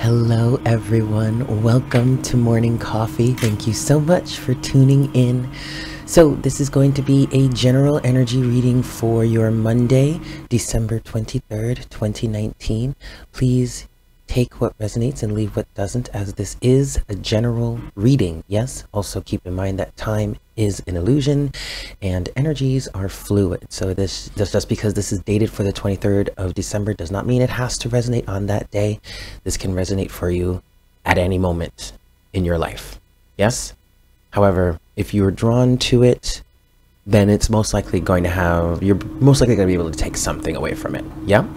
Hello everyone, welcome to Morning Coffee. Thank you so much for tuning in. So this is going to be a general energy reading for your Monday, December 23rd, 2019. Please take what resonates and leave what doesn't, as this is a general reading. Yes, also keep in mind that time is an illusion and energies are fluid. So this just because this is dated for the 23rd of December does not mean it has to resonate on that day. This can resonate for you at any moment in your life. Yes. However, if you're drawn to it, then it's most likely going to have, you're most likely going to be able to take something away from it. Yeah.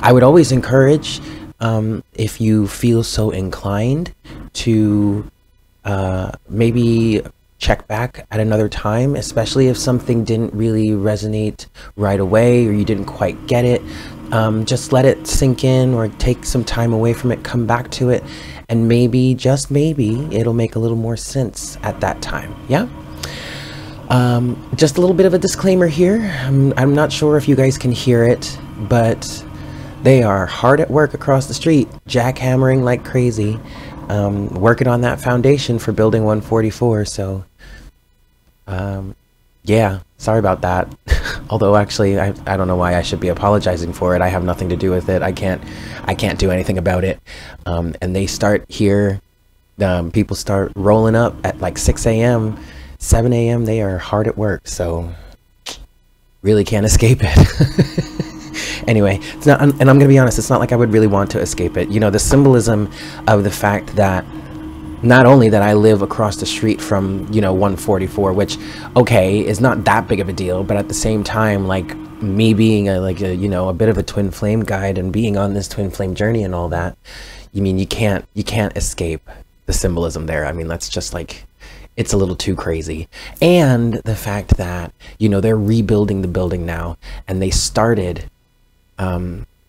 I would always encourage, if you feel so inclined, to maybe check back at another time, especially if something didn't really resonate right away or you didn't quite get it. Just let it sink in or take some time away from it, come back to it, and maybe, just maybe, it'll make a little more sense at that time. Yeah. Just a little bit of a disclaimer here. I'm not sure if you guys can hear it, but they are hard at work across the street, jackhammering like crazy, working on that foundation for building 144. So yeah, sorry about that. Although actually I don't know why I should be apologizing for it. I have nothing to do with it. I can't do anything about it. And they start here, people start rolling up at like 6 a.m, 7 a.m. They are hard at work, so really can't escape it. Anyway, it's not, and I'm gonna be honest, it's not like I would really want to escape it. You know, the symbolism of the fact that not only that I live across the street from, you know, 144, which, okay, is not that big of a deal, but at the same time, like, me being a you know, a bit of a twin flame guide and being on this twin flame journey and all that, you mean, you can't escape the symbolism there. I mean, that's just like, it's a little too crazy. And the fact that, you know, they're rebuilding the building now, and they started,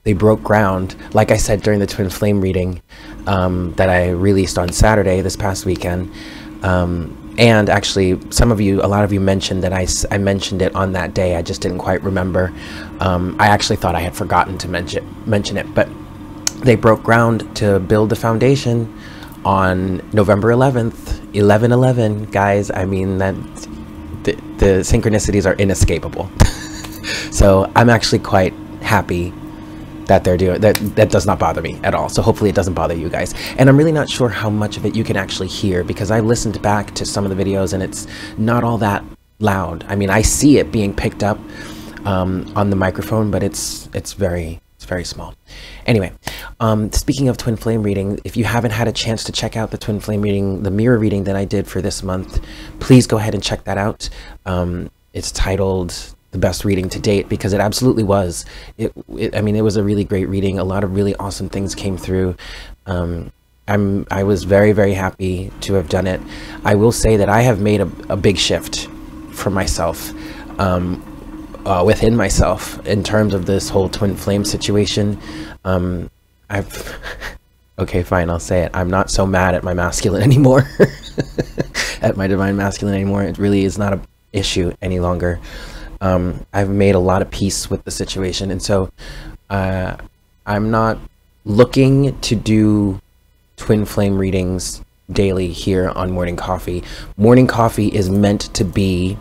they broke ground, like I said during the Twin Flame reading that I released on Saturday this past weekend, and actually a lot of you mentioned that I mentioned it on that day. I just didn't quite remember. I actually thought I had forgotten to mention it, but they broke ground to build the foundation on November 11th, 11/11, guys. I mean, that the synchronicities are inescapable. So I'm actually quite happy that they're doing that. That does not bother me at all, so hopefully it doesn't bother you guys. And I'm really not sure how much of it you can actually hear, because I listened back to some of the videos and it's not all that loud. I mean, I see it being picked up on the microphone, but it's very small. Anyway, speaking of Twin Flame reading, if you haven't had a chance to check out the Twin Flame reading, the mirror reading that I did for this month, please go ahead and check that out. It's titled The Best Reading to Date, because it absolutely was. I mean, it was a really great reading. A lot of really awesome things came through. I was very, very happy to have done it. I will say that I have made a big shift for myself, within myself, in terms of this whole twin flame situation. Okay, fine, I'll say it. I'm not so mad at my masculine anymore, at my divine masculine anymore. It really is not an issue any longer. I've made a lot of peace with the situation, and so I'm not looking to do twin flame readings daily here on Morning Coffee. Morning Coffee is meant to be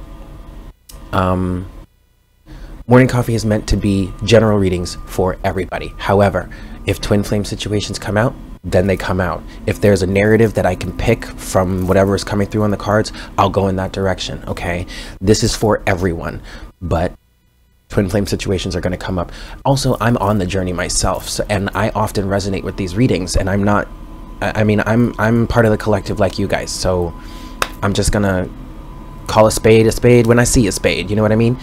general readings for everybody. However, if twin flame situations come out, then they come out. If there's a narrative that I can pick from whatever is coming through on the cards, I'll go in that direction. Okay, this is for everyone, but twin flame situations are going to come up. Also, I'm on the journey myself, so, and I often resonate with these readings, and I'm part of the collective like you guys, so I'm just gonna call a spade when I see a spade, you know what I mean?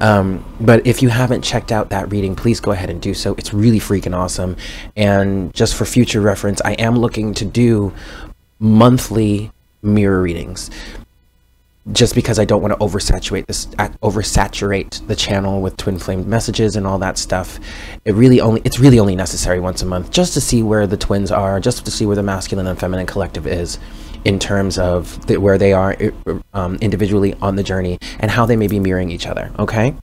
But if you haven't checked out that reading, please go ahead and do so. It's really freaking awesome. And just for future reference, I am looking to do monthly mirror readings, just because I don't want to oversaturate the channel with twin flame messages and all that stuff. It's really only necessary once a month, just to see where the twins are, just to see where the masculine and feminine collective is, in terms of where they are individually on the journey and how they may be mirroring each other, okay?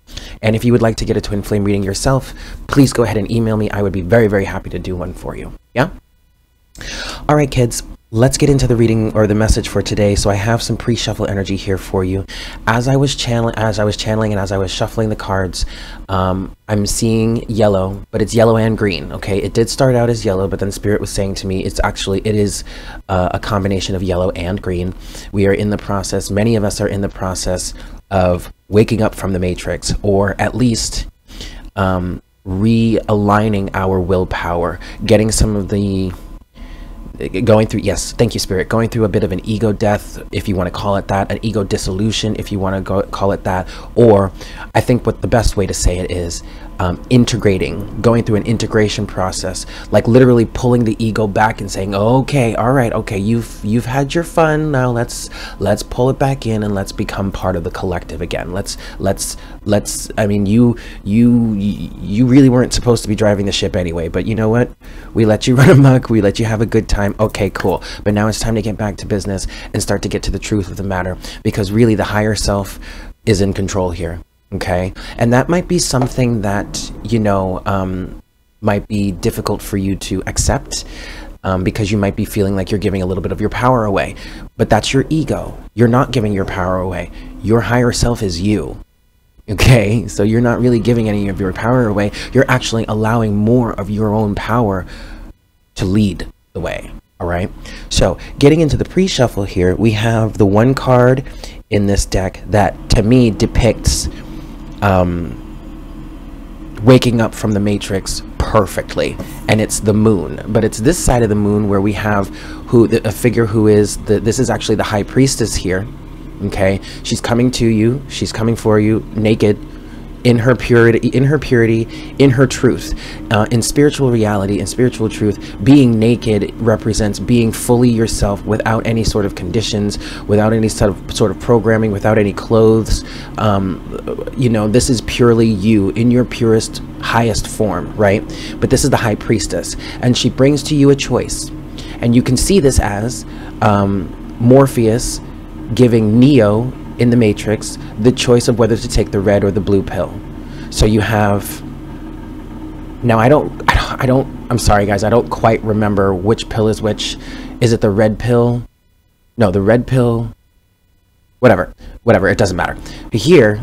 And if you would like to get a twin flame reading yourself, please go ahead and email me. I would be very, very happy to do one for you, yeah? All right, kids, let's get into the reading or the message for today. So I have some pre-shuffle energy here for you. As I was channeling and as I was shuffling the cards, I'm seeing yellow, but it's yellow and green. Okay, it did start out as yellow, but then Spirit was saying to me, it is a combination of yellow and green. We are in the process. Many of us are in the process of waking up from the Matrix, or at least realigning our willpower, getting some of the going through a bit of an ego death, if you want to call it that, an ego dissolution, if you want to call it that, or I think what the best way to say it is integrating, going through an integration process, like literally pulling the ego back and saying, okay, all right, okay, you've had your fun, now let's pull it back in and let's become part of the collective again. Let's I mean, you really weren't supposed to be driving the ship anyway, but you know what, we let you run amok, we let you have a good time, okay, cool, but now it's time to get back to business and start to get to the truth of the matter, because really the higher self is in control here. Okay, and that might be something that, you know, might be difficult for you to accept, because you might be feeling like you're giving a little bit of your power away, but that's your ego. You're not giving your power away. Your higher self is you. Okay, so you're not really giving any of your power away. You're actually allowing more of your own power to lead the way. All right, so getting into the pre-shuffle here, we have the one card in this deck that to me depicts waking up from the Matrix perfectly, and it's the moon. But it's this side of the moon where we have a figure who is this is actually the High Priestess here. Okay, she's coming to you, she's coming for you naked, in her purity, in her truth, in spiritual reality, in spiritual truth. Being naked represents being fully yourself, without any sort of conditions, without any sort of programming, without any clothes. You know, this is purely you in your purest, highest form, right? But this is the High Priestess, and she brings to you a choice, and you can see this as Morpheus giving Neo in the Matrix the choice of whether to take the red or the blue pill. So you have now, I'm sorry guys, I don't quite remember which pill is which. Is it the red pill? No, the red pill, whatever, it doesn't matter here.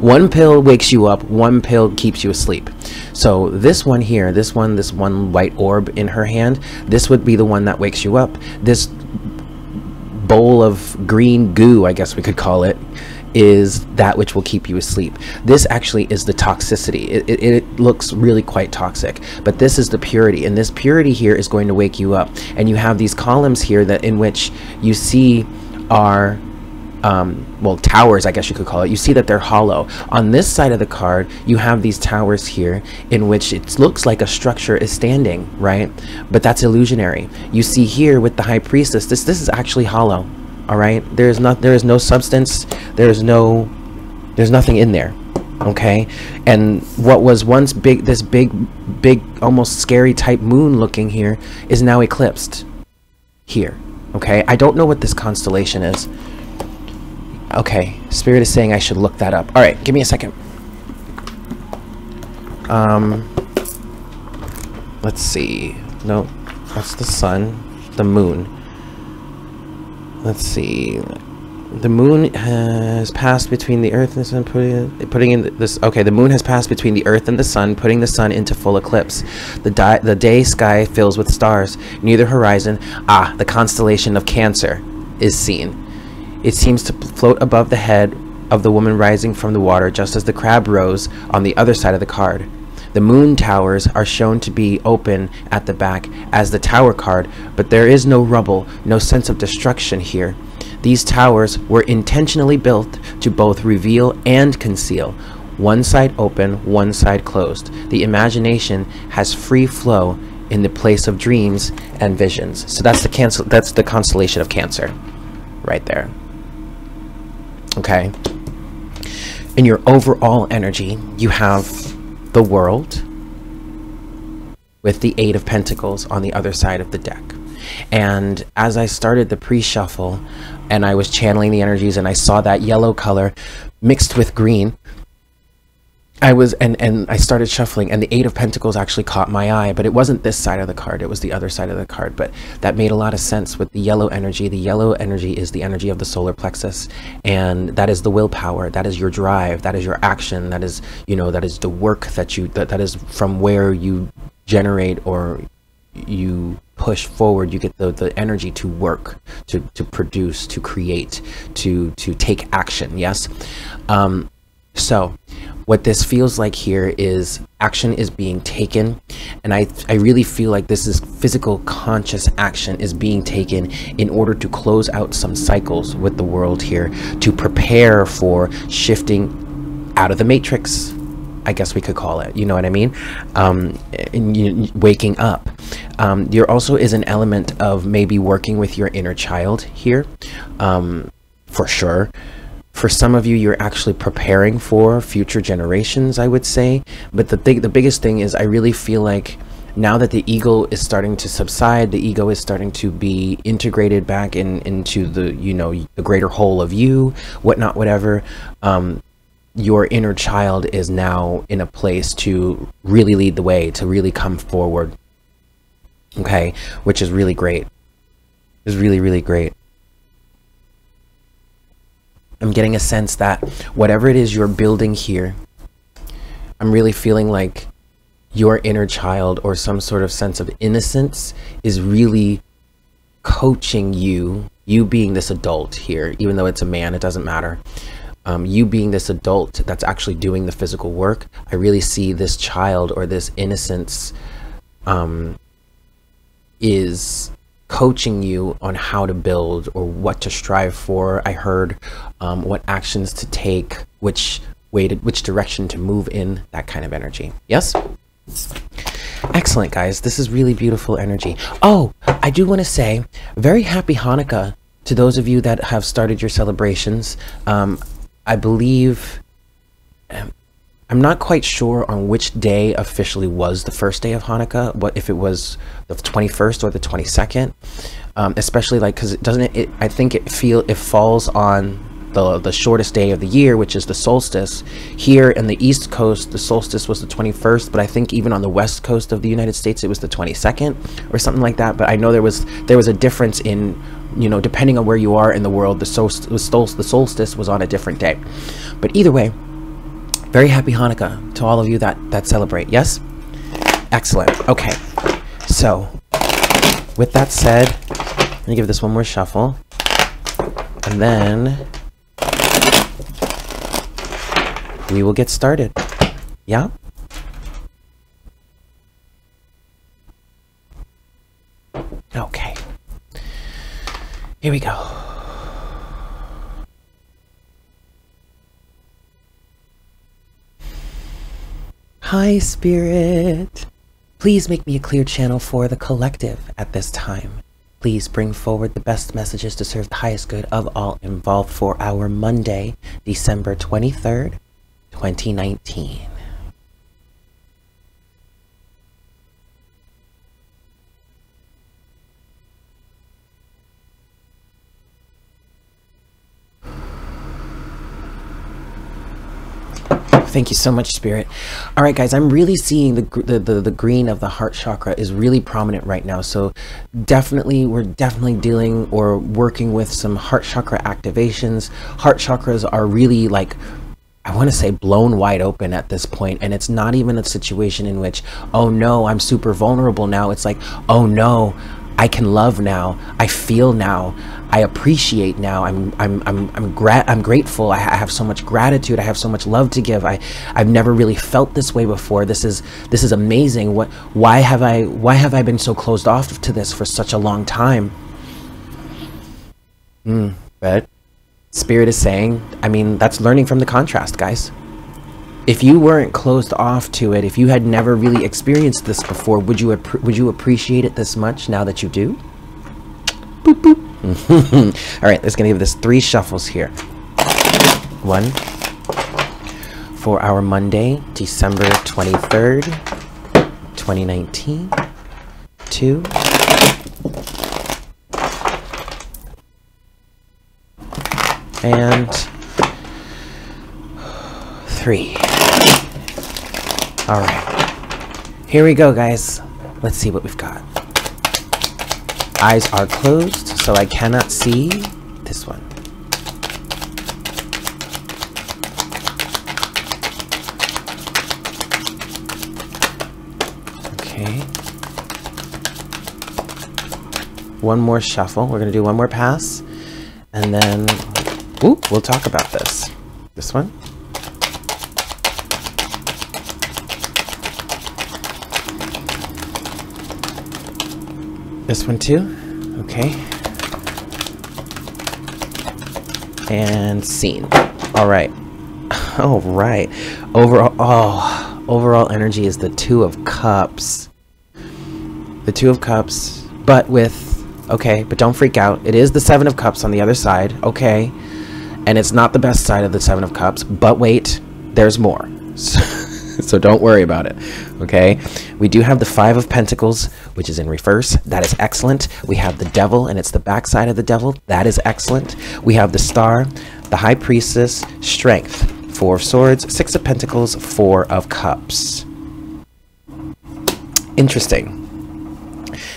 One pill wakes you up, one pill keeps you asleep. So this one here, this one white orb in her hand, this would be the one that wakes you up. This bowl of green goo, I guess we could call it, is that which will keep you asleep. This actually is the toxicity. It looks really quite toxic, but this is the purity, and this purity here is going to wake you up. And you have these columns here that in which you see are well, towers, I guess you could call it. You see that they're hollow. On this side of the card, you have these towers here in which it looks like a structure is standing, right? But that's illusionary. You see here with the High Priestess, this is actually hollow. All right, there is no substance, there's nothing in there. Okay, and what was once big, this big almost scary type moon looking here, is now eclipsed here. Okay, I don't know what this constellation is. Okay, Spirit is saying I should look that up. All right, give me a second. Let's see. No, that's the sun, the moon. Let's see. The moon has passed between the earth and the sun, putting in this. Okay, the moon has passed between the earth and the sun, putting the sun into full eclipse. The day sky fills with stars. Near the horizon, the constellation of Cancer is seen. It seems to float above the head of the woman rising from the water, just as the crab rose on the other side of the card. The moon towers are shown to be open at the back as the tower card, but there is no rubble, no sense of destruction here. These towers were intentionally built to both reveal and conceal. One side open, one side closed. The imagination has free flow in the place of dreams and visions. So that's the constellation of Cancer right there. Okay, in your overall energy, you have the World with the 8 of Pentacles on the other side of the deck. And as I started the pre-shuffle and I was channeling the energies and I saw that yellow color mixed with green, I was, and I started shuffling, and the Eight of Pentacles actually caught my eye, but it wasn't this side of the card, it was the other side of the card. But that made a lot of sense with the yellow energy. The yellow energy is the energy of the solar plexus, and that is the willpower, that is your drive, that is your action, that is, you know, that is the work that you, that is from where you generate or you push forward. You get the energy to work, to produce, to create, to take action, yes? So what this feels like here is action is being taken, and I really feel like this is physical conscious action is being taken in order to close out some cycles with the world here, to prepare for shifting out of the matrix, I guess we could call it, you know what I mean? Waking up. There also is an element of maybe working with your inner child here, for sure. For some of you, you're actually preparing for future generations, I would say. But the biggest thing is I really feel like now that the ego is starting to subside, the ego is starting to be integrated back into the, you know, the greater whole of you, whatnot, whatever. Your inner child is now in a place to really lead the way, to really come forward. Okay, which is really great. It's really, really great. I'm getting a sense that whatever it is you're building here, I'm really feeling like your inner child or some sort of sense of innocence is really coaching you, you being this adult here, even though it's a man, it doesn't matter. You being this adult that's actually doing the physical work, I really see this child or this innocence is coaching you on how to build or what to strive for. I heard what actions to take, which direction to move in, that kind of energy. Yes? Excellent, guys. This is really beautiful energy. Oh, I do want to say, very happy Hanukkah to those of you that have started your celebrations. I believe, I'm not quite sure on which day officially was the first day of Hanukkah, what if it was the 21st or the 22nd, especially like, because it doesn't, I think it falls on the shortest day of the year, which is the solstice. Here in the East Coast, the solstice was the 21st, but I think even on the West Coast of the United States, it was the 22nd or something like that. But I know there was a difference in, you know, depending on where you are in the world, the solstice was on a different day. But either way, very happy Hanukkah to all of you that celebrate. Yes? Excellent. Okay. So, with that said, I'm going to give this one more shuffle. And then we will get started. Yeah? Okay. Here we go. Hi, Spirit. Please make me a clear channel for the collective at this time. Please bring forward the best messages to serve the highest good of all involved for our Monday, December 23rd, 2019. Thank you so much, Spirit. All right, guys, I'm really seeing the green of the heart chakra is really prominent right now. So definitely, we're definitely dealing or working with some heart chakra activations. Heart chakras are really, like, I want to say blown wide open at this point. And it's not even a situation in which, oh no, I'm super vulnerable now. It's like, oh no, I can love now, I feel now, I appreciate now, I'm grateful, I have so much gratitude, I have so much love to give, I've never really felt this way before, this is amazing, why have I been so closed off to this for such a long time? But Spirit is saying, I mean, that's learning from the contrast, guys. If you weren't closed off to it, if you had never really experienced this before, would you appreciate it this much now that you do? Boop, boop. All right, let's give this three shuffles here. One for our Monday, December 23rd, 2019. Two. And three. Alright. Here we go, guys. Let's see what we've got. Eyes are closed, so I cannot see this one. Okay. One more shuffle. We're going to do one more pass. And then, oop, we'll talk about this. This one. This one too. Okay. And scene. All right. All right. Overall, oh, overall energy is the Two of Cups. The Two of Cups, but with, okay, but don't freak out. It is the Seven of Cups on the other side, okay? And it's not the best side of the Seven of Cups, but wait, there's more. So don't worry about it, okay? We do have the Five of Pentacles, which is in reverse. That is excellent. We have the Devil, and it's the backside of the Devil. That is excellent. We have the Star, the High Priestess, Strength, Four of Swords, Six of Pentacles, Four of Cups. Interesting.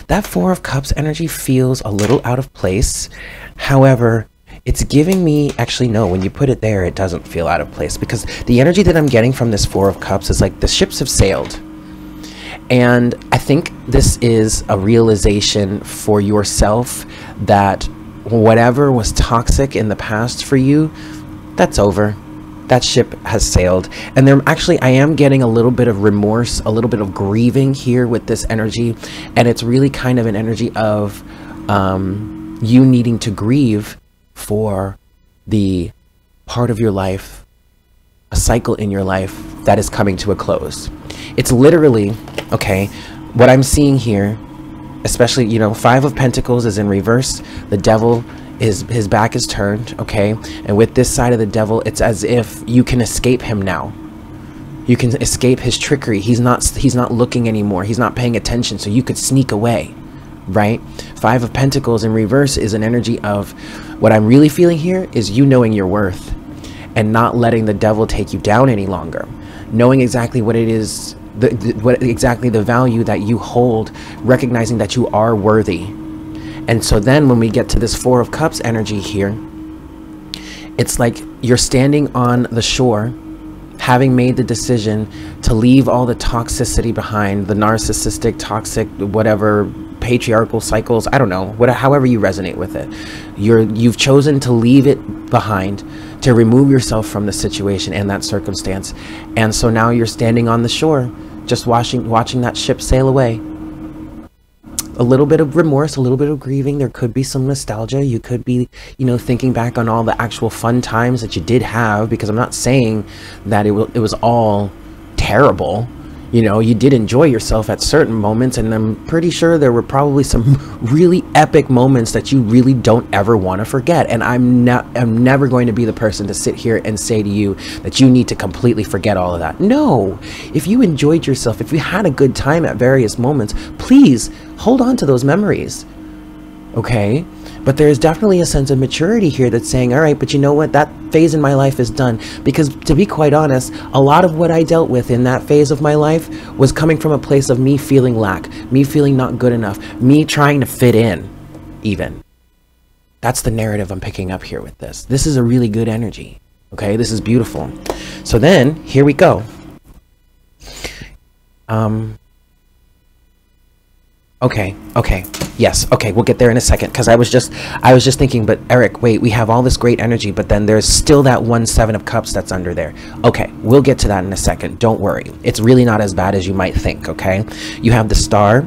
That Four of Cups energy feels a little out of place. However, it's giving me, actually no, when you put it there, it doesn't feel out of place, because the energy that I'm getting from this Four of Cups is like the ships have sailed. And I think this is a realization for yourself that whatever was toxic in the past for you, that's over. That ship has sailed. And there, actually, I am getting a little bit of remorse, a little bit of grieving here with this energy. And it's really kind of an energy of you needing to grieve for the part of your life, a cycle in your life that is coming to a close. It's literally, okay, what I'm seeing here, especially, you know, Five of Pentacles is in reverse. The Devil, his back is turned, okay? And with this side of the Devil, it's as if you can escape him now. You can escape his trickery. He's not looking anymore. He's not paying attention, so you could sneak away, right? Five of Pentacles in reverse is an energy of, what I'm really feeling here is you knowing your worth and not letting the Devil take you down any longer. Knowing exactly what it is, what exactly the value that you hold, recognizing that you are worthy. And so then when we get to this Four of Cups energy here, it's like you're standing on the shore, having made the decision to leave all the toxicity behind, the narcissistic, toxic, whatever, patriarchal cycles, I don't know, however you resonate with it. You've chosen to leave it behind, to remove yourself from the situation and that circumstance. And so now you're standing on the shore, just watching that ship sail away. A little bit of remorse, a little bit of grieving. There could be some nostalgia. You could be, you know, thinking back on all the actual fun times that you did have, because I'm not saying that it was all terrible. You know, you did enjoy yourself at certain moments, and I'm pretty sure there were probably some really epic moments that you really don't ever want to forget. And I'm never going to be the person to sit here and say to you that you need to completely forget all of that. No, if you enjoyed yourself, if you had a good time at various moments, please hold on to those memories, okay? But there's definitely a sense of maturity here that's saying, all right, but you know what? That phase in my life is done. Because to be quite honest, a lot of what I dealt with in that phase of my life was coming from a place of me feeling lack, me feeling not good enough, me trying to fit in, even. That's the narrative I'm picking up here with this. This is a really good energy, okay? This is beautiful. So then, here we go. Okay, yes, okay, we'll get there in a second, because I was just thinking, but Eric, wait, we have all this great energy, but then there's still that one Seven of Cups that's under there. Okay, we'll get to that in a second, don't worry. It's really not as bad as you might think, okay? You have the Star,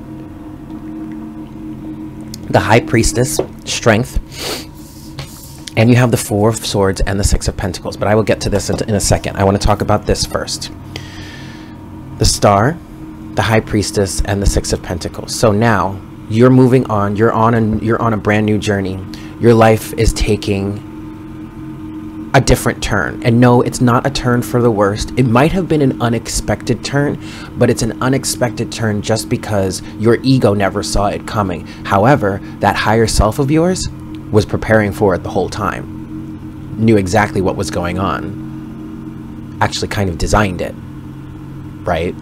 the High Priestess, Strength, and you have the Four of Swords and the Six of Pentacles, but I will get to this in a second. I want to talk about this first. The Star, the High Priestess, and the Six of Pentacles. So now you're moving on, you're on a brand new journey. Your life is taking a different turn. And no, it's not a turn for the worst. It might have been an unexpected turn, but it's an unexpected turn just because your ego never saw it coming. However, that higher self of yours was preparing for it the whole time, knew exactly what was going on, actually kind of designed it, right?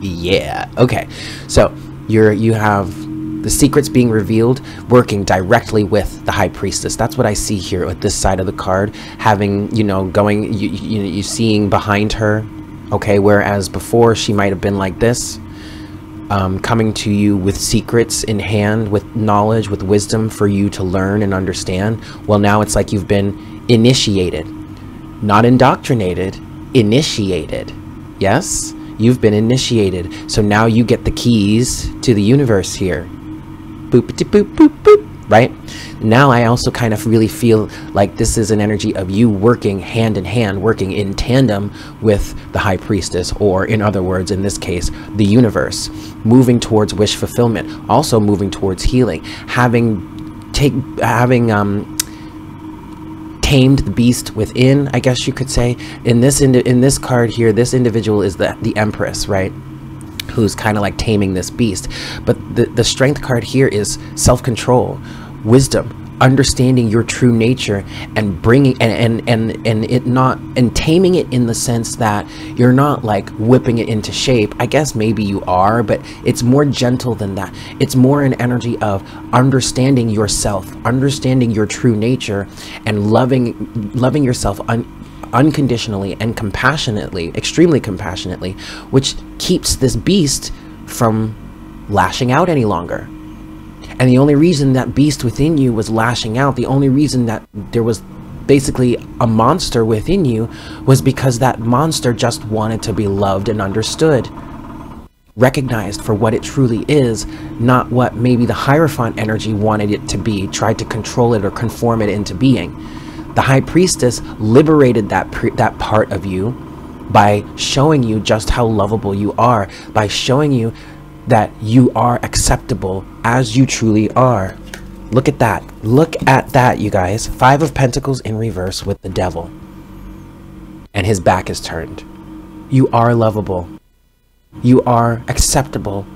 Yeah. Okay. So you have the secrets being revealed, working directly with the High Priestess. That's what I see here with this side of the card, having, you know, going, you seeing behind her. Okay, whereas before she might have been like this, coming to you with secrets in hand, with knowledge, with wisdom for you to learn and understand. Well, now it's like you've been initiated, not indoctrinated, initiated. Yes, you've been initiated. So now you get the keys to the universe here. Boop, boop, boop, boop, right? Now I also kind of really feel like this is an energy of you working hand in hand, working in tandem with the High Priestess, or in other words, in this case, the universe, moving towards wish fulfillment, also moving towards healing, having tamed the beast within, I guess you could say. In this card here, this individual is the Empress, right? Who's kind of like taming this beast. But the Strength card here is self-control, wisdom, understanding your true nature, and bringing and taming it, in the sense that you're not like whipping it into shape. I guess maybe you are, but it's more gentle than that. It's more an energy of understanding yourself, understanding your true nature, and loving yourself unconditionally and compassionately, extremely compassionately, which keeps this beast from lashing out any longer. And the only reason that beast within you was lashing out, the only reason that there was basically a monster within you, was because that monster just wanted to be loved and understood, recognized for what it truly is, not what maybe the Hierophant energy wanted it to be, tried to control it or conform it into being. The High Priestess liberated that part of you by showing you just how lovable you are, by showing you that you are acceptable as you truly are. Look at that. Look at that, you guys. Five of Pentacles in reverse with the Devil. And his back is turned. You are lovable. You are acceptable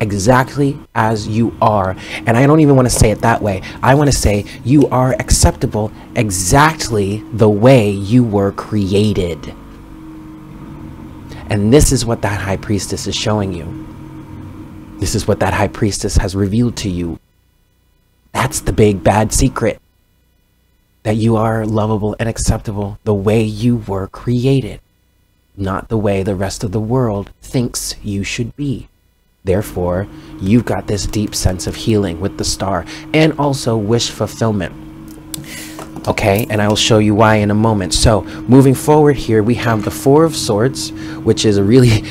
exactly as you are. And I don't even want to say it that way. I want to say you are acceptable exactly the way you were created. And this is what that High Priestess is showing you. This is what that High Priestess has revealed to you. That's the big bad secret. That you are lovable and acceptable the way you were created. Not the way the rest of the world thinks you should be. Therefore, you've got this deep sense of healing with the Star. And also wish fulfillment. Okay, and I will show you why in a moment. So, moving forward here, we have the Four of Swords, which is a really,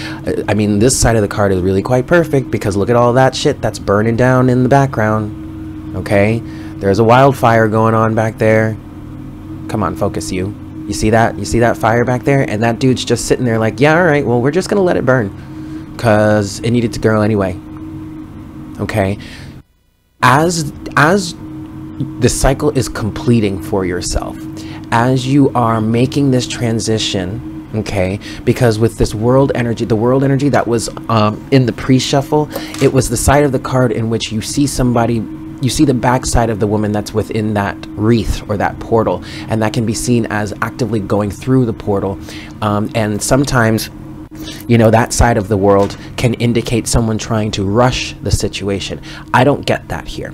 I mean, this side of the card is really quite perfect, because look at all that shit that's burning down in the background. Okay, there's a wildfire going on back there. Come on, focus you. You see that? You see that fire back there? And that dude's just sitting there like, yeah, all right, well, we're just going to let it burn, because it needed to grow anyway. Okay, as the cycle is completing for yourself, as you are making this transition, okay, because with this world energy, the world energy that was in the pre-shuffle, it was the side of the card in which you see somebody, you see the backside of the woman that's within that wreath or that portal, and that can be seen as actively going through the portal, and sometimes, you know, that side of the world can indicate someone trying to rush the situation. I don't get that here.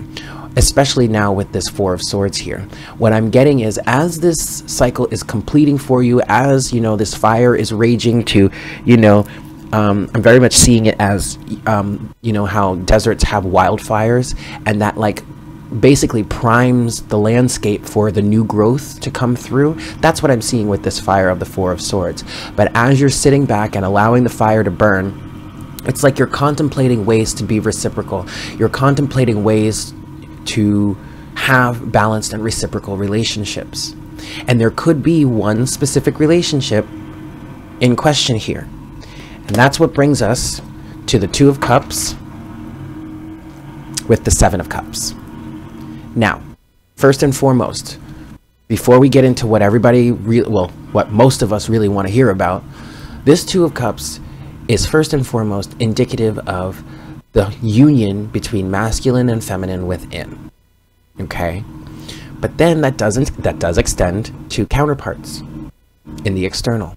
Especially now with this Four of Swords here. What I'm getting is, as this cycle is completing for you, as, you know, this fire is raging to, you know, I'm very much seeing it as, you know, how deserts have wildfires, and that, like, basically primes the landscape for the new growth to come through. That's what I'm seeing with this fire of the Four of Swords. But as you're sitting back and allowing the fire to burn, it's like you're contemplating ways to be reciprocal. You're contemplating ways to have balanced and reciprocal relationships. And there could be one specific relationship in question here. And that's what brings us to the Two of Cups with the Seven of Cups. Now, first and foremost, before we get into what everybody really, well, what most of us really want to hear about, this Two of Cups is first and foremost indicative of the union between masculine and feminine within, okay? But then that does extend to counterparts in the external.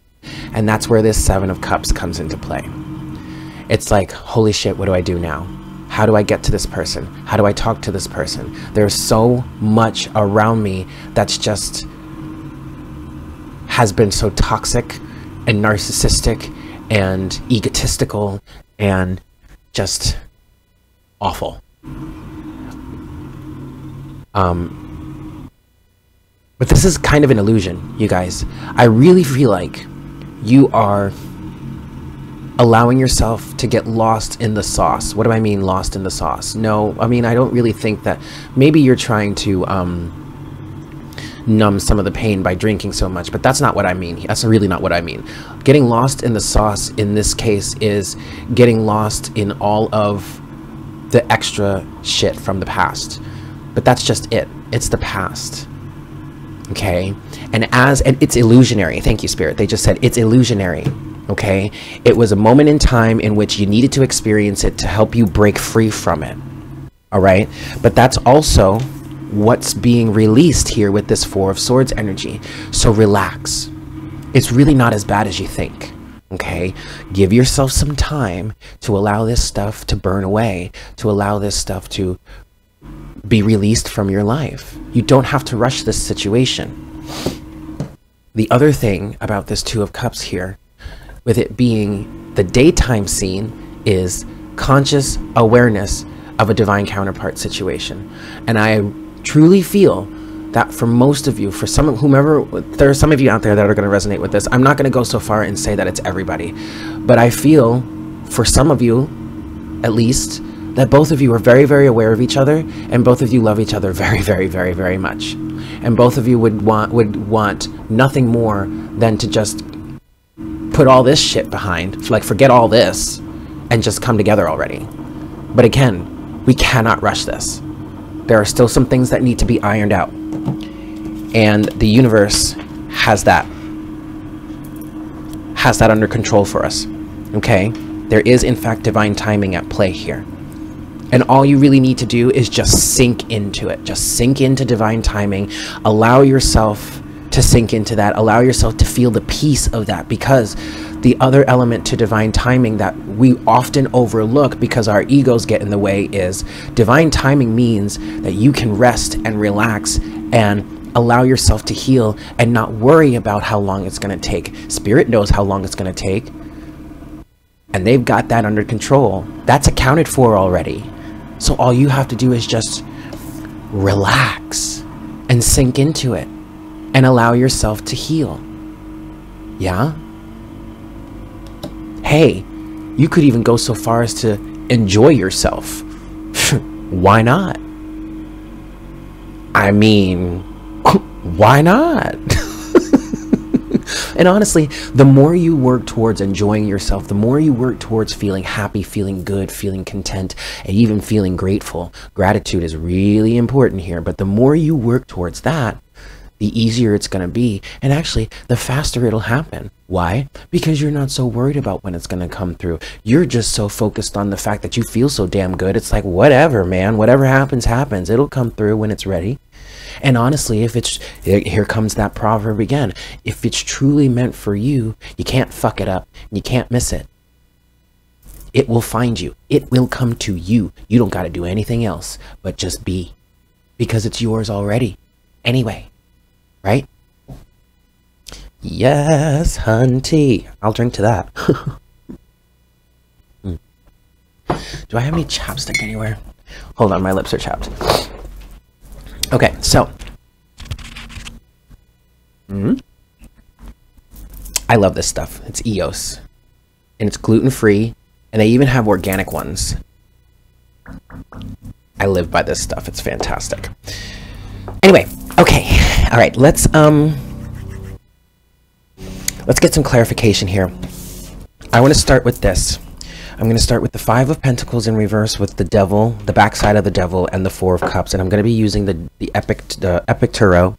And that's where this Seven of Cups comes into play. it's like, holy shit, what do I do now? How do I get to this person? How do I talk to this person? There's so much around me that's just has been so toxic and narcissistic and egotistical and just awful. But this is kind of an illusion, you guys. I really feel like you are allowing yourself to get lost in the sauce. What do I mean lost in the sauce? No, I mean, I don't really think that. Maybe you're trying to numb some of the pain by drinking so much, but that's not what I mean. That's really not what I mean. Getting lost in the sauce in this case is getting lost in all of the extra shit from the past. But that's just it. It's the past. Okay? And it's illusionary. Thank you, Spirit. They just said it's illusionary. Okay? It was a moment in time in which you needed to experience it to help you break free from it. All right? But that's also what's being released here with this Four of Swords energy. So relax. It's really not as bad as you think. Okay? Give yourself some time to allow this stuff to burn away, to allow this stuff to be released from your life. You don't have to rush this situation. The other thing about this Two of Cups here, with it being the daytime scene, is conscious awareness of a divine counterpart situation. And I truly feel that for most of you, for some of whomever, there are some of you out there that are going to resonate with this. I'm not going to go so far and say that it's everybody, but I feel for some of you, at least, that both of you are very, very aware of each other, and both of you love each other very, very, very, very much. And both of you would want nothing more than to just put all this shit behind, like forget all this, and just come together already. But again, we cannot rush this. There are still some things that need to be ironed out. And the universe has that under control for us, okay? There is, in fact, divine timing at play here. And all you really need to do is just sink into it. Just sink into divine timing. Allow yourself to sink into that. Allow yourself to feel the peace of that, because the other element to divine timing that we often overlook because our egos get in the way is divine timing means that you can rest and relax and allow yourself to heal and not worry about how long it's going to take. Spirit knows how long it's going to take. And they've got that under control. That's accounted for already. So all you have to do is just relax and sink into it and allow yourself to heal. Yeah? Hey, you could even go so far as to enjoy yourself. Why not? I mean, why not? And honestly, the more you work towards enjoying yourself, the more you work towards feeling happy, feeling good, feeling content, and even feeling grateful. Gratitude is really important here, but the more you work towards that, the easier it's going to be. And actually, the faster it'll happen. Why? Because you're not so worried about when it's going to come through. You're just so focused on the fact that you feel so damn good. It's like, whatever, man. Whatever happens, happens. It'll come through when it's ready. And honestly, if it's, here comes that proverb again, if it's truly meant for you, you can't fuck it up. You can't miss it. It will find you. It will come to you. You don't got to do anything else but just be, because it's yours already anyway, right? Yes, hunty. I'll drink to that. Do I have any chapstick anywhere? Hold on, my lips are chapped. Okay, so I love this stuff. It's EOS, and it's gluten-free, and they even have organic ones. I live by this stuff. It's fantastic. Anyway, okay, all right. Let's get some clarification here. I want to start with this. I'm going to start with the Five of Pentacles in reverse with the Devil, the backside of the Devil, and the Four of Cups. And I'm going to be using the epic tarot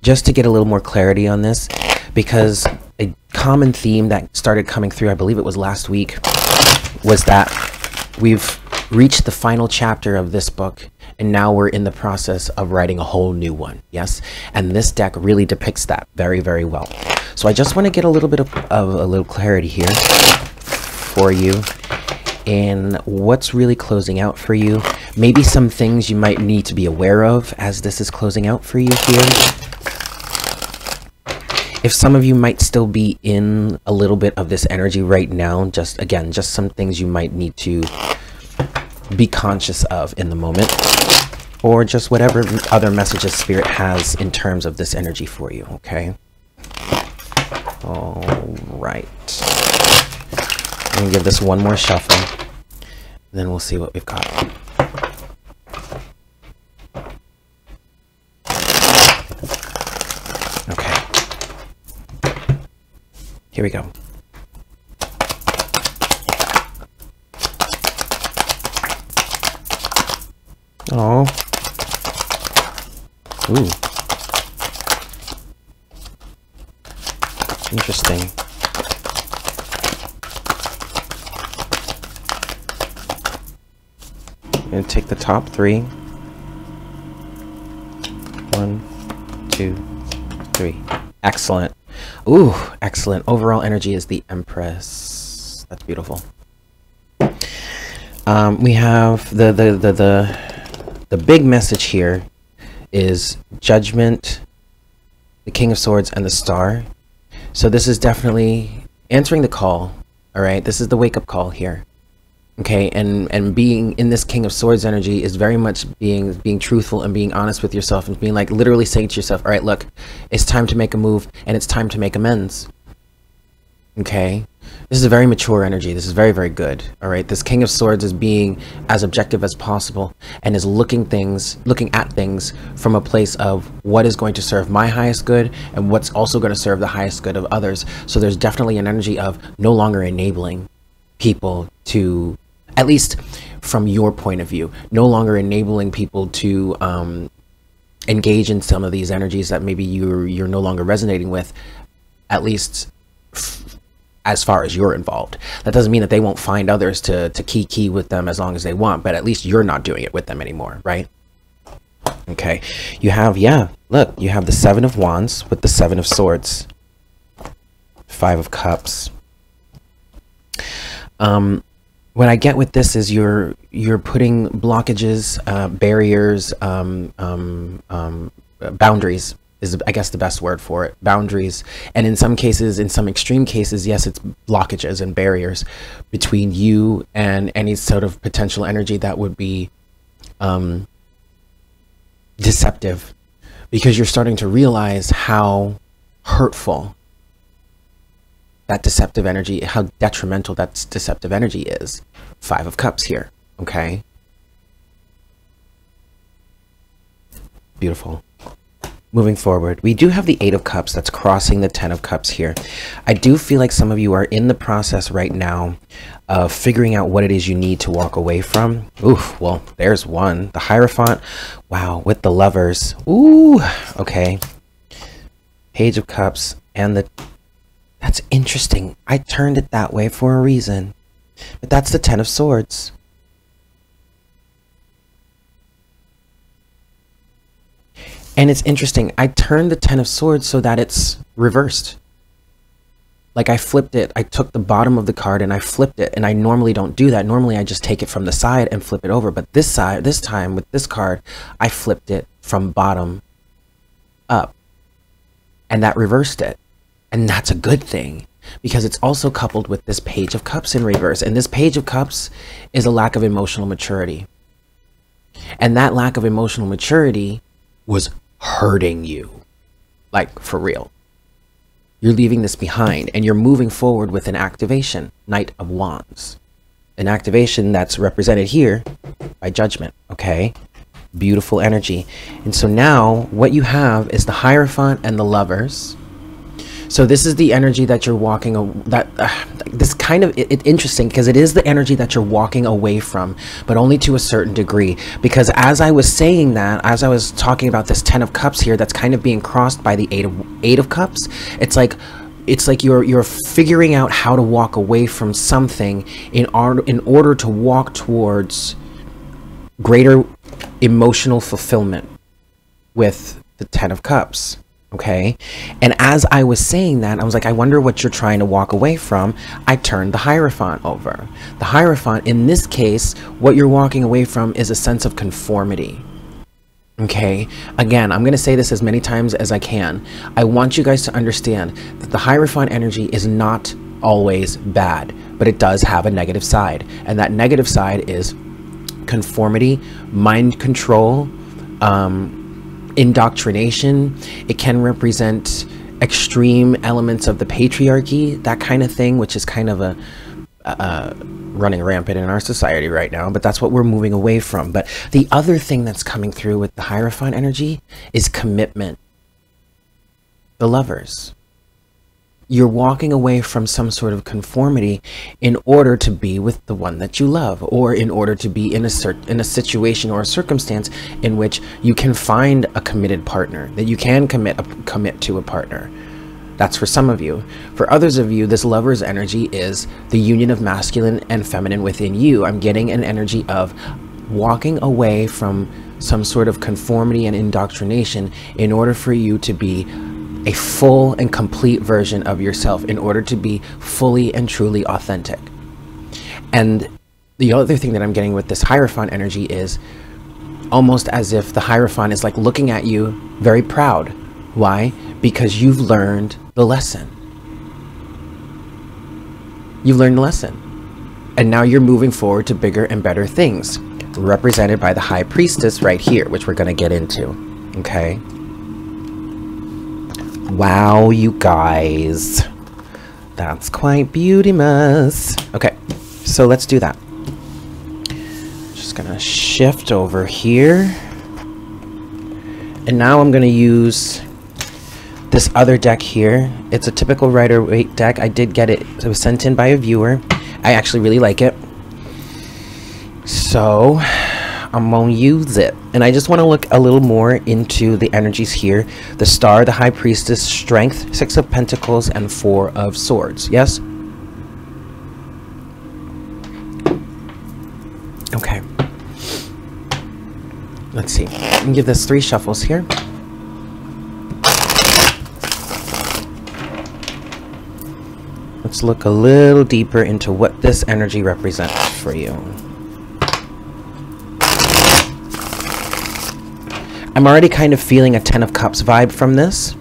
just to get a little more clarity on this, because a common theme that started coming through, I believe it was last week, was that we've reached the final chapter of this book, and now we're in the process of writing a whole new one. Yes? And this deck really depicts that very, very well. So I just want to get a little bit of a little clarity here for you, in what's really closing out for you. Maybe some things you might need to be aware of as this is closing out for you here. If some of you might still be in a little bit of this energy right now, just again, just some things you might need to be conscious of in the moment, or just whatever other messages Spirit has in terms of this energy for you, okay? All right. I'm going to give this one more shuffle, then we'll see what we've got. Okay. Here we go. Oh. Ooh. Interesting. I'm going to take the top three. 1, 2, 3. Excellent. Ooh, excellent. Overall energy is the Empress. That's beautiful. We have the big message here is Judgment, the King of Swords, and the Star. So this is definitely answering the call, all right? This is the wake-up call here, okay? And being in this King of Swords energy is very much being truthful and being honest with yourself and being like literally saying to yourself, all right, look, it's time to make a move and it's time to make amends, okay? This is a very mature energy. This is very, very good. All right. This King of Swords is being as objective as possible and is looking at things from a place of what is going to serve my highest good and what's also going to serve the highest good of others. So there's definitely an energy of no longer enabling people to, at least from your point of view, no longer enabling people to engage in some of these energies that maybe you're no longer resonating with, at least as far as you're involved. That doesn't mean that they won't find others to key with them as long as they want, but at least you're not doing it with them anymore, right? Okay, you have, yeah, look, you have the 7 of Wands with the 7 of Swords, 5 of Cups. What I get with this is you're putting blockages, barriers, boundaries is, I guess, the best word for it, boundaries. And in some cases, in some extreme cases, yes, it's blockages and barriers between you and any sort of potential energy that would be deceptive, because you're starting to realize how hurtful that deceptive energy, how detrimental that deceptive energy is. 5 of Cups here, okay? Beautiful. Moving forward, we do have the 8 of Cups that's crossing the 10 of Cups here. I do feel like some of you are in the process right now of figuring out what it is you need to walk away from. Oof, well, there's one. The Hierophant, wow, with the Lovers. Ooh, okay. Page of Cups and the... That's interesting. I turned it that way for a reason. But that's the 10 of Swords. And it's interesting, I turned the 10 of Swords so that it's reversed. Like I flipped it, I took the bottom of the card and I flipped it, and I normally don't do that. Normally I just take it from the side and flip it over, but this side, this time with this card, I flipped it from bottom up. And that reversed it. And that's a good thing, because it's also coupled with this Page of Cups in reverse. And this Page of Cups is a lack of emotional maturity. And that lack of emotional maturity was hurting you, like for real. You're leaving this behind and you're moving forward with an activation, Knight of Wands, an activation that's represented here by Judgment. Okay, beautiful energy. And so now what you have is the Hierophant and the Lovers. So this is the energy that you're walking interesting, because it is the energy that you're walking away from, but only to a certain degree. Because as I was saying that, as I was talking about this 10 of Cups here, that's kind of being crossed by the eight of cups. It's like you're figuring out how to walk away from something in order to walk towards greater emotional fulfillment with the 10 of Cups. Okay. And as I was saying that, I was like, I wonder what you're trying to walk away from. I turned the Hierophant over. The Hierophant, in this case, what you're walking away from is a sense of conformity. Okay. Again, I'm going to say this as many times as I can. I want you guys to understand that the Hierophant energy is not always bad, but it does have a negative side. And that negative side is conformity, mind control, indoctrination. It can represent extreme elements of the patriarchy, that kind of thing, which is kind of a running rampant in our society right now, but that's what we're moving away from. But the other thing that's coming through with the Hierophant energy is commitment. The Lovers. You're walking away from some sort of conformity in order to be with the one that you love, or in order to be in a situation or a circumstance in which you can find a committed partner, that you can commit to a partner. That's for some of you. For others of you, this Lover's energy is the union of masculine and feminine within you. I'm getting an energy of walking away from some sort of conformity and indoctrination in order for you to be a full and complete version of yourself, in order to be fully and truly authentic. And the other thing that I'm getting with this Hierophant energy is almost as if the Hierophant is like looking at you very proud. Why? Because you've learned the lesson. You've learned the lesson. And now you're moving forward to bigger and better things, represented by the High Priestess right here, which we're going to get into. Okay. Wow, you guys, that's quite beautimous. Okay, so let's do that. Just gonna shift over here, and now I'm gonna use this other deck here. It's a typical Rider-Waite deck. I did get it. It was sent in by a viewer. I actually really like it, so I'm gonna use it. And I just want to look a little more into the energies here. The Star, the High Priestess, Strength, Six of Pentacles, and Four of Swords. Yes? Okay. Let's see. I can give this three shuffles here. Let's look a little deeper into what this energy represents for you. I'm already kind of feeling a Ten of Cups vibe from this,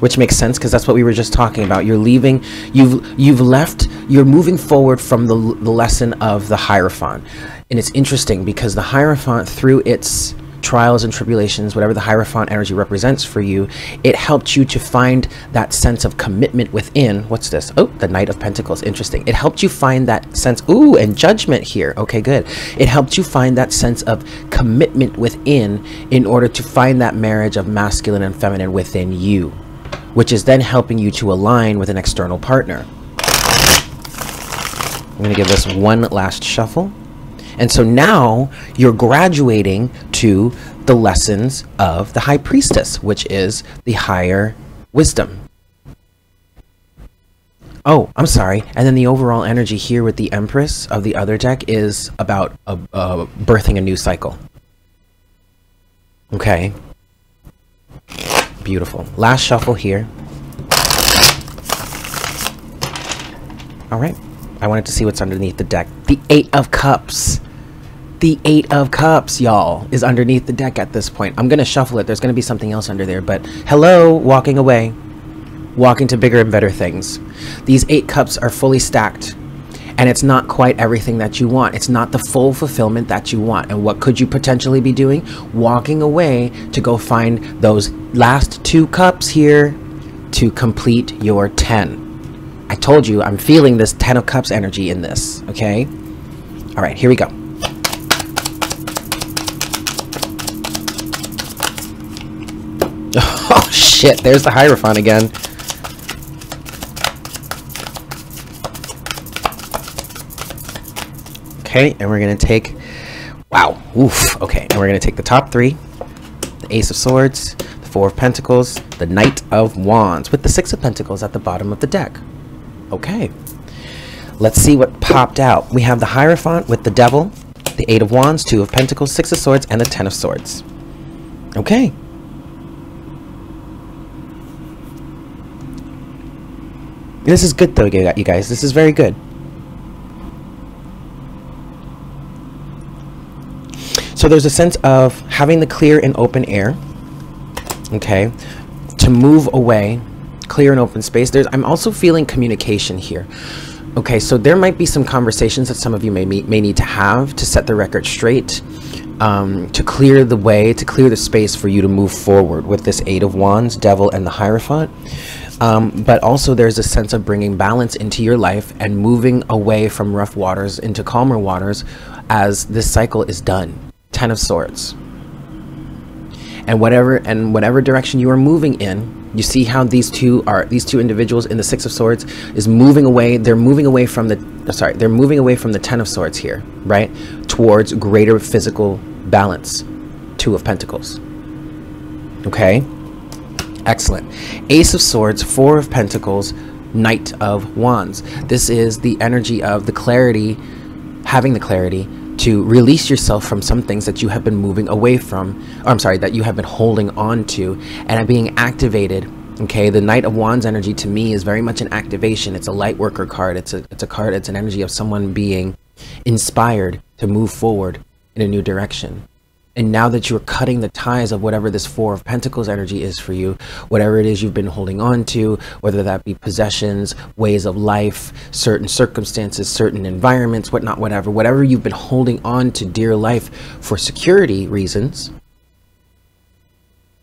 which makes sense because that's what we were just talking about. You're leaving, you've left, you're moving forward from the lesson of the Hierophant. And it's interesting because the Hierophant, through its trials and tribulations, whatever the Hierophant energy represents for you, it helped you to find that sense of commitment within. What's this? Oh, the Knight of Pentacles. Interesting. It helped you find that sense. Ooh, and Judgment here. Okay, good. It helped you find that sense of commitment within in order to find that marriage of masculine and feminine within you, which is then helping you to align with an external partner. I'm going to give this one last shuffle. And so now you're graduating to the lessons of the High Priestess, which is the higher wisdom. Oh, I'm sorry. And then the overall energy here with the Empress of the other deck is about birthing a new cycle. Okay. Beautiful. Last shuffle here. All right. I wanted to see what's underneath the deck. The Eight of Cups. The Eight of Cups, y'all, is underneath the deck at this point. I'm going to shuffle it. There's going to be something else under there. But hello, walking away. Walking to bigger and better things. These 8 cups are fully stacked. And it's not quite everything that you want. It's not the full fulfillment that you want. And what could you potentially be doing? Walking away to go find those last 2 cups here to complete your 10. I told you, I'm feeling this Ten of Cups energy in this, okay? All right, here we go. Oh, shit, there's the Hierophant again. Okay, and we're going to take... Wow, oof, okay. And we're going to take the top 3, the Ace of Swords, the Four of Pentacles, the Knight of Wands, with the Six of Pentacles at the bottom of the deck. Okay, let's see what popped out. We have the Hierophant with the Devil, the Eight of Wands, Two of Pentacles, Six of Swords, and the Ten of Swords. Okay. This is good though, you guys. This is very good. So there's a sense of having the clear and open air, okay, to move away, clear and open space. I'm also feeling communication here. Okay, so there might be some conversations that some of you may need to have to set the record straight, to clear the way, to clear the space for you to move forward with this Eight of Wands, Devil, and the Hierophant. But also there's a sense of bringing balance into your life and moving away from rough waters into calmer waters as this cycle is done. Ten of Swords. And whatever direction you are moving in, you see how these two individuals in the Six of Swords is moving away. They're moving away from the they're moving away from the Ten of Swords here, right? Towards greater physical balance. Two of Pentacles. Okay? Excellent. Ace of Swords, Four of Pentacles, Knight of Wands. This is the energy of the clarity, having the clarity to release yourself from some things that you have been moving away from, or I'm sorry, that you have been holding on to and are being activated. Okay, the Knight of Wands energy to me is very much an activation. It's a light worker card. It's a card, it's an energy of someone being inspired to move forward in a new direction. And now that you're cutting the ties of whatever this Four of Pentacles energy is for you, whatever it is you've been holding on to, whether that be possessions, ways of life, certain circumstances, certain environments, whatnot, whatever you've been holding on to dear life for security reasons,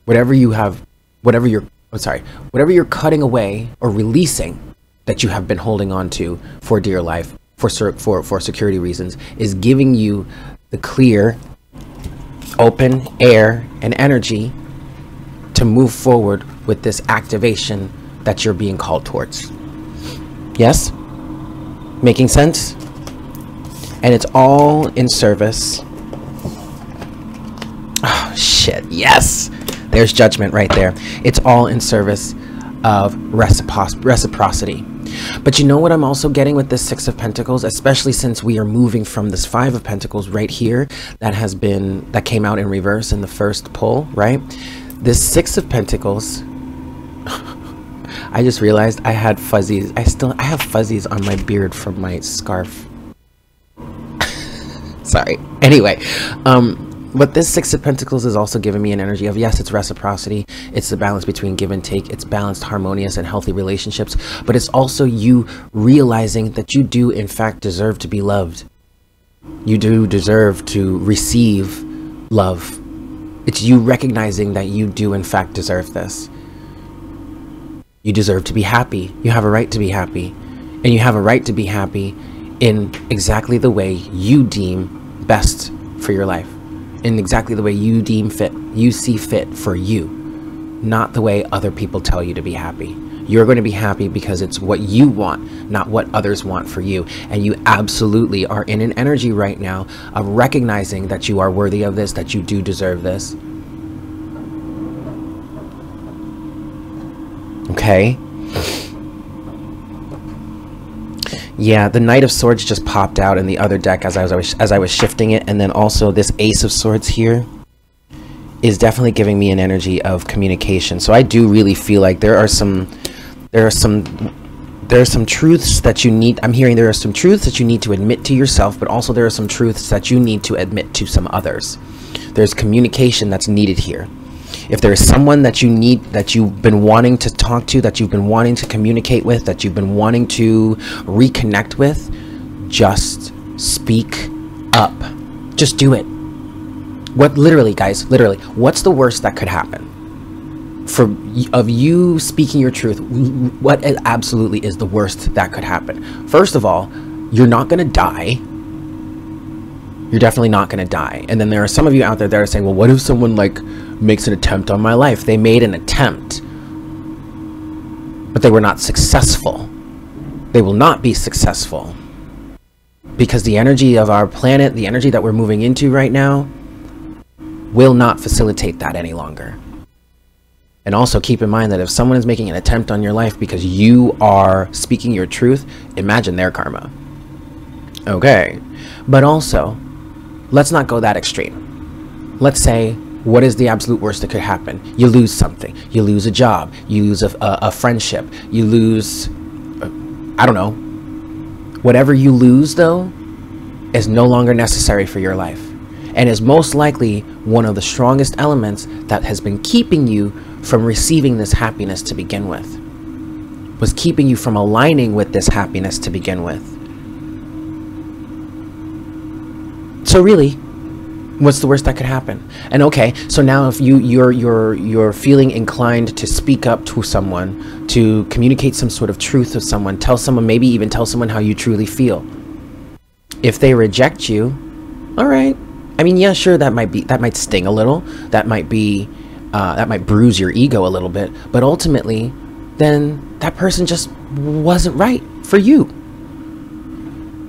whatever you're cutting away or releasing that you have been holding on to for dear life, for security reasons, is giving you the clear, open air and energy to move forward with this activation that you're being called towards. Yes? Making sense? And it's all in service. Oh, shit. Yes! There's Judgment right there. It's all in service of reciprocity. But you know what I'm also getting with this Six of Pentacles, especially since we are moving from this Five of Pentacles right here that came out in reverse in the first pull, right? This Six of Pentacles, I just realized I had fuzzies. I have fuzzies on my beard from my scarf. Sorry. Anyway, but this Six of Pentacles is also giving me an energy of, yes, it's reciprocity, it's the balance between give and take, it's balanced, harmonious, and healthy relationships, but it's also you realizing that you do, in fact, deserve to be loved. You do deserve to receive love. It's you recognizing that you do, in fact, deserve this. You deserve to be happy. You have a right to be happy. And you have a right to be happy in exactly the way you deem best for your life. In exactly the way you deem fit, you see fit for you, not the way other people tell you to be happy. You're going to be happy because it's what you want, not what others want for you. And you absolutely are in an energy right now of recognizing that you are worthy of this, that you do deserve this. Okay? Yeah, the Knight of Swords just popped out in the other deck as I was shifting it, and then also this Ace of Swords here is definitely giving me an energy of communication. So I do really feel like there are some truths that you need. I'm hearing there are some truths that you need to admit to yourself, but also there are some truths that you need to admit to some others. There's communication that's needed here. If there is someone that you need, that you've been wanting to talk to, that you've been wanting to communicate with, that you've been wanting to reconnect with, just speak up. Just do it. What, literally, guys, literally, what's the worst that could happen? Of you speaking your truth, what absolutely is the worst that could happen? First of all, you're not going to die. You're definitely not going to die. And then there are some of you out there that are saying, well, what if someone like makes an attempt on my life? They made an attempt, but they were not successful. They will not be successful, because the energy of our planet, the energy that we're moving into right now, will not facilitate that any longer. And also keep in mind that if someone is making an attempt on your life because you are speaking your truth, imagine their karma. Okay. But also, let's not go that extreme. Let's say, what is the absolute worst that could happen? You lose something. You lose a job. You lose a friendship. You lose I don't know. Whatever you lose, though, is no longer necessary for your life, and is most likely one of the strongest elements that has been keeping you from receiving this happiness to begin with, was keeping you from aligning with this happiness to begin with. So really, what's the worst that could happen? And okay, so now if you're feeling inclined to speak up to someone, to communicate some sort of truth with someone, tell someone, maybe even tell someone how you truly feel. If they reject you, all right. I mean, yeah, sure, that might sting a little, that might bruise your ego a little bit, but ultimately, then that person just wasn't right for you.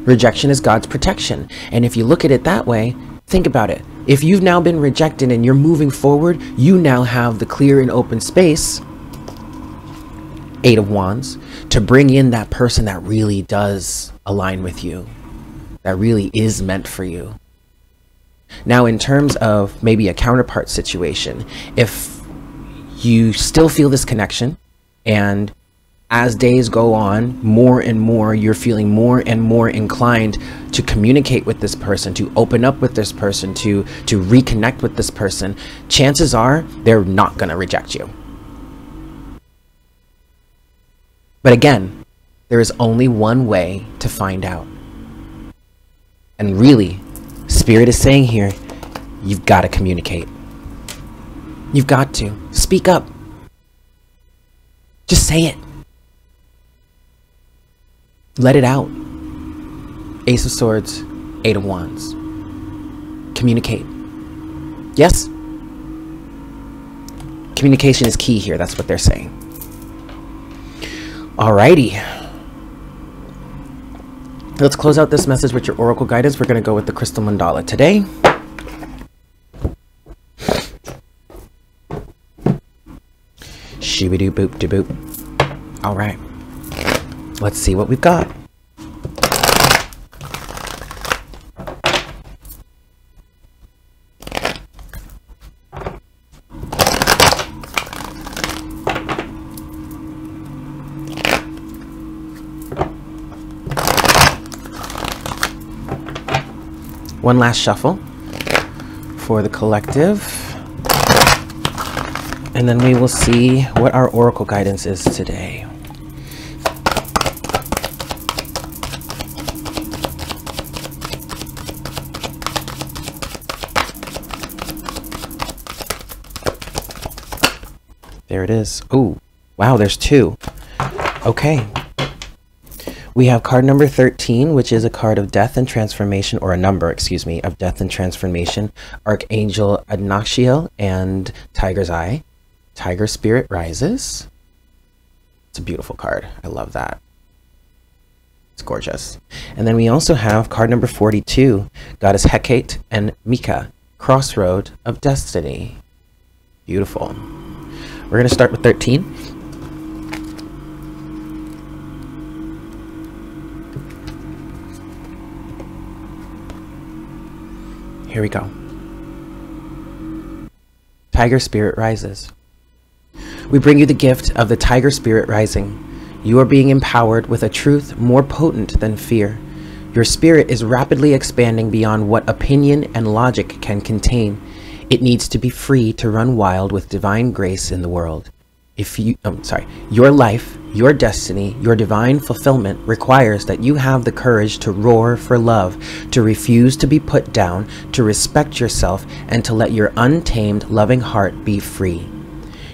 Rejection is God's protection, and if you look at it that way, think about it. If you've now been rejected and you're moving forward, you now have the clear and open space, 8 of Wands, to bring in that person that really does align with you, that really is meant for you. Now, in terms of maybe a counterpart situation, if you still feel this connection, and as days go on, more and more, you're feeling more and more inclined to communicate with this person, to open up with this person, to reconnect with this person, chances are they're not going to reject you. But again, there is only one way to find out. And really, Spirit is saying here, you've got to communicate. You've got to. Speak up. Just say it. Let it out. Ace of Swords, 8 of Wands. Communicate. Yes? Communication is key here. That's what they're saying. Alrighty. Let's close out this message with your oracle guidance. We're going to go with the Crystal Mandala today. Shoo-ba-doo boop doo boop. All right. Let's see what we've got. One last shuffle for the collective, and then we will see what our oracle guidance is today. There it is. Ooh, wow, there's 2. Okay. We have card number 13, which is a card of death and transformation, or a number, excuse me, of death and transformation. Archangel Adnachiel and Tiger's Eye. Tiger Spirit Rises. It's a beautiful card. I love that. It's gorgeous. And then we also have card number 42, Goddess Hecate and Mika, Crossroad of Destiny. Beautiful. We're going to start with 13. Here we go. Tiger Spirit Rises. We bring you the gift of the Tiger Spirit Rising. You are being empowered with a truth more potent than fear. Your spirit is rapidly expanding beyond what opinion and logic can contain. It needs to be free to run wild with divine grace in the world. Your life, your destiny, your divine fulfillment requires that you have the courage to roar for love, to refuse to be put down, to respect yourself, and to let your untamed, loving heart be free.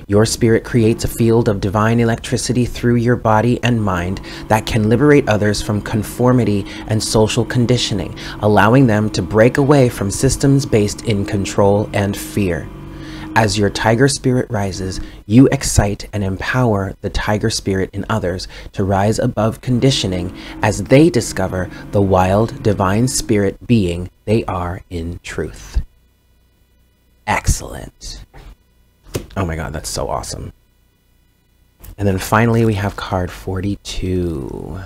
Your spirit creates a field of divine electricity through your body and mind that can liberate others from conformity and social conditioning, allowing them to break away from systems based in control and fear. As your Tiger Spirit rises, you excite and empower the Tiger Spirit in others to rise above conditioning as they discover the wild, divine spirit being they are in truth. Excellent. Oh my God, that's so awesome. And then finally, we have card 42,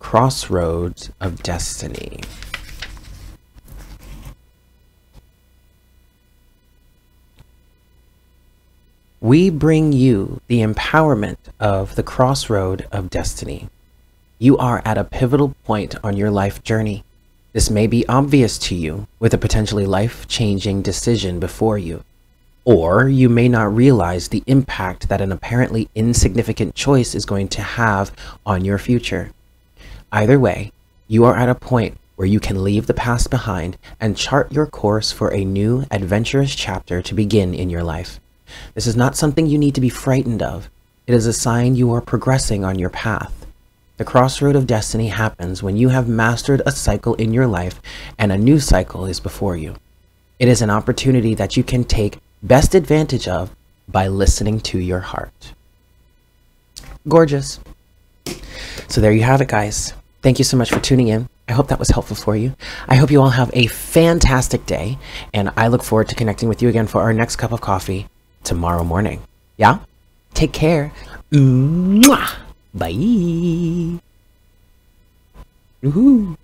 Crossroads of Destiny. We bring you the empowerment of the Crossroad of Destiny. You are at a pivotal point on your life journey. This may be obvious to you, with a potentially life-changing decision before you. Or you may not realize the impact that an apparently insignificant choice is going to have on your future. Either way, you are at a point where you can leave the past behind and chart your course for a new, adventurous chapter to begin in your life. This is not something you need to be frightened of. It is a sign you are progressing on your path. The crossroad of destiny happens when you have mastered a cycle in your life and a new cycle is before you. It is an opportunity that you can take best advantage of by listening to your heart. Gorgeous. So there you have it, guys. Thank you so much for tuning in. I hope that was helpful for you. I hope you all have a fantastic day, and I look forward to connecting with you again for our next cup of coffee tomorrow morning. Yeah? Take care. Mwah! Bye. Woohoo.